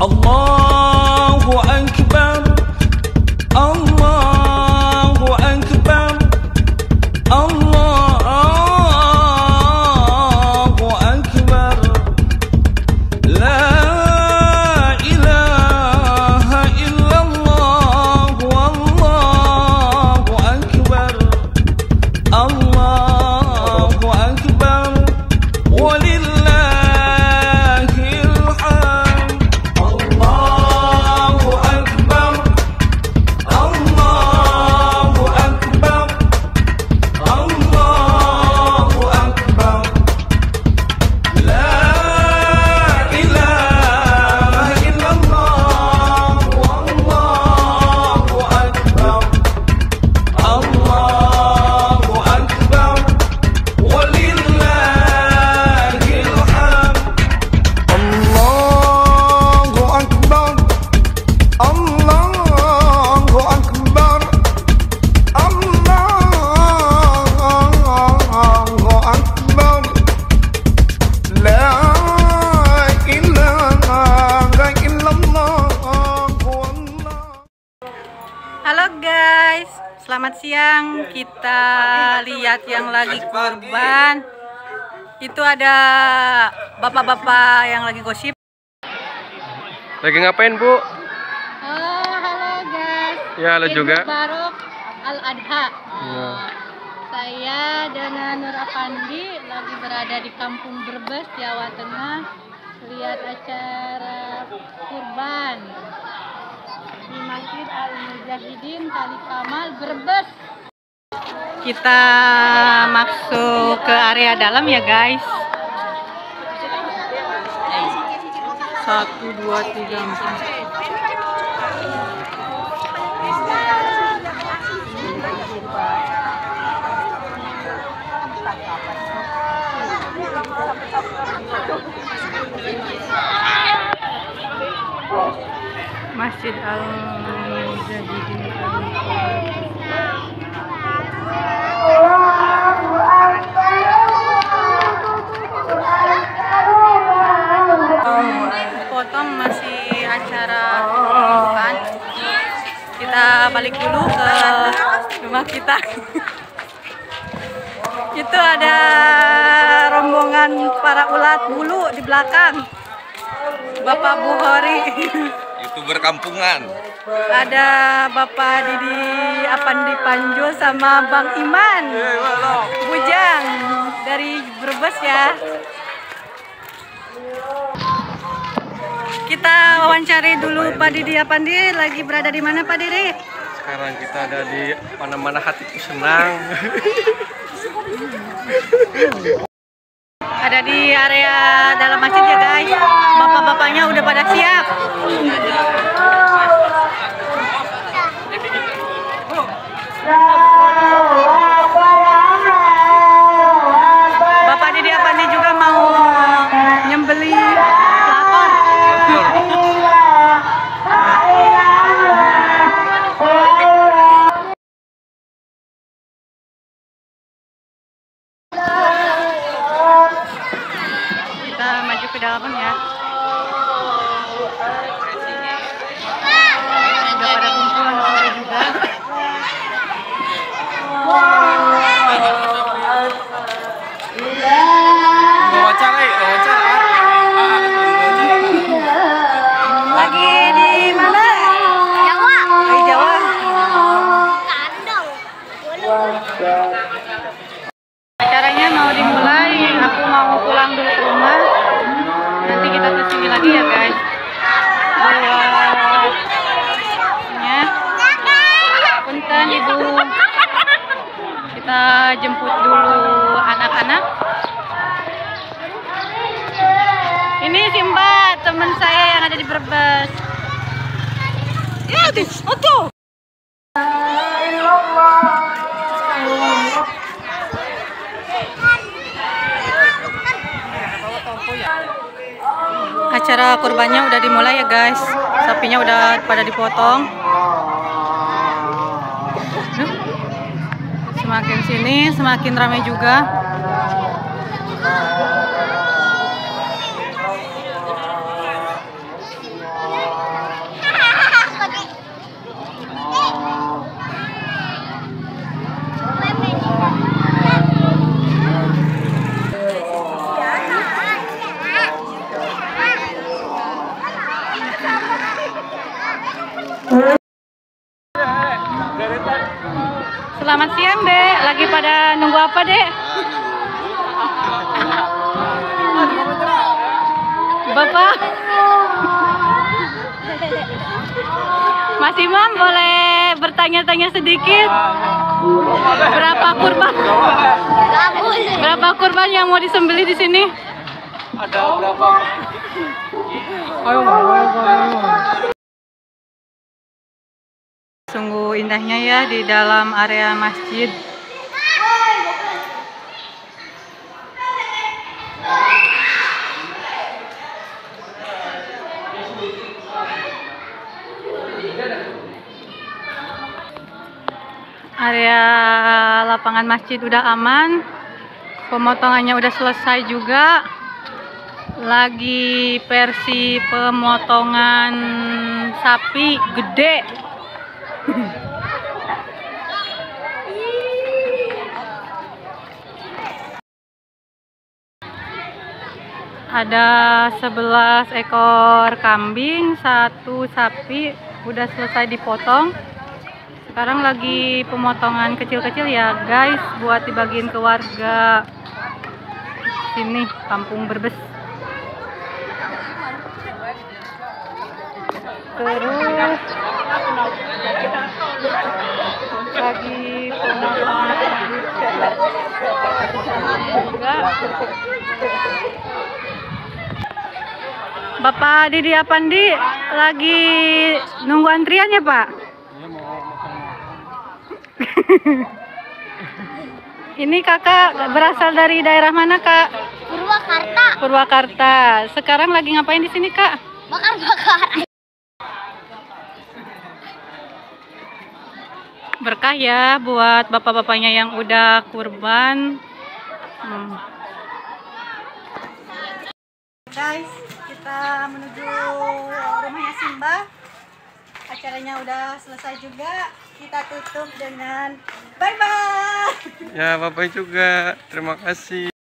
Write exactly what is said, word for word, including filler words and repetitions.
Allahu Akbar, Allahu Akbar, Allahu Akbar, la ilaha illallah, Allahu Akbar, Allahu Akbar, walil kita lihat yang lagi kurban itu ada bapak-bapak yang lagi gosip. Lagi ngapain, Bu? Oh, halo guys. Ya, halo juga. Barok Al-Adha. Ya. Saya Dana Nur Apandi lagi berada di Kampung Berbes, Jawa Tengah, lihat acara kurban di Masjid Al Mujaddidin Kalikamal Berbes. Kita masuk ke area dalam ya guys. Satu, dua, tiga, empat. Masjid Al Mujaddidin potong, masih acara kurban. Kita balik dulu ke rumah kita. Itu ada rombongan para ulat bulu di belakang. Bapak Buhori, youtuber kampungan. Ada Bapak Didi Apandi Panjo sama Bang Iman, bujang dari Brebes ya. Kita wawancari dulu Pak Didi Apandi, lagi berada di mana Pak Didi? Sekarang kita ada di mana-mana hatiku senang. Ada di area dalam masjid ya guys. Bapak-bapaknya udah pada siap. Bapak Didi Apandi juga mau nyembeli pelakor. Kita maju ke dalam ya. Kita jemput dulu anak-anak. Ini si Mbak, teman saya yang ada di Brebes. Ya, tuh, oh tuh. Acara kurbannya udah dimulai ya guys. Sapinya udah pada dipotong. Semakin sini semakin ramai juga. Selamat siang, Dek. Lagi pada nunggu apa, Dek? Bapak Mas Imam boleh bertanya-tanya sedikit, berapa kurban berapa kurban yang mau disembelih di sini? Ada berapa? Sungguh indahnya ya di dalam area masjid. Area lapangan masjid udah aman, pemotongannya udah selesai juga. Lagi versi pemotongan sapi gede. Ada sebelas ekor kambing, satu sapi udah selesai dipotong. Sekarang lagi pemotongan kecil-kecil ya guys, buat dibagiin ke warga sini Kampung Berbes. Terus lagi pemotongan juga. Bapak Didi Apandi lagi nunggu antriannya, Pak. Ini kakak berasal dari daerah mana, Kak? Purwakarta. Purwakarta. Sekarang lagi ngapain di sini, Kak? Bakar-bakar. Berkah ya buat bapak-bapaknya yang udah kurban. Hmm. Guys, kita menuju rumahnya Simba. Acaranya udah selesai juga. Kita tutup dengan bye-bye. Ya, Bapak juga. Terima kasih.